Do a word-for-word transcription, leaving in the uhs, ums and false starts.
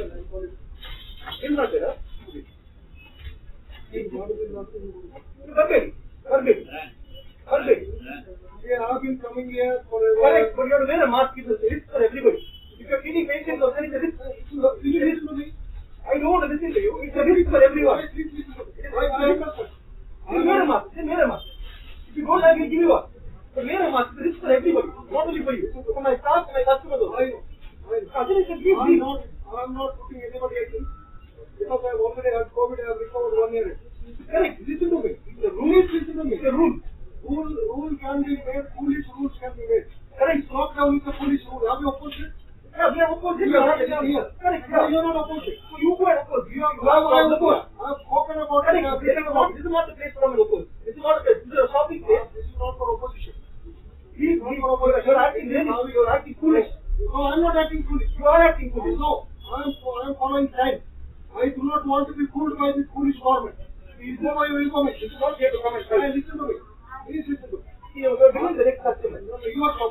and I call it inverted, huh? Forget it. Forget it. Forget it. They have been coming here forever. Correct, but you have to wear a mask. It's a risk for everybody. If you are treating patients or anything, it's a risk for me. I don't want to listen to you. It's a risk for everyone. It is wear a mask. It's a wear a mask. If you don't like it, give you one. But wear a mask. It's a risk for everybody. Not only for you. For my staff, my customers also. I know. Cousin, it's a big deal. I'm not putting anybody at risk. Because I've already had COVID, I've recovered one year. Correct. Listen to me. The rule is listen to me. The rule. Rule, rule can be made. Foolish rules can be made. Correct. Lockdown is a foolish rule. Have you opposed it? Yeah, we have opposed it. You are not here. Correct. You are not opposed it. So you go and oppose. You have opposed. I've spoken about it. I've written about it. This is not the place for an opposed. This is not a place. This is a shopping place. This is not for opposition. Please, we are opposed. You are acting really. You are acting foolish. No, I'm not acting foolish. You are acting foolish. No, I'm I'm following time. I do not want to be fooled by this foolish government. Is there my information? It's not here to comment. Listen to me. Please listen to me. You are doing the next customer. You are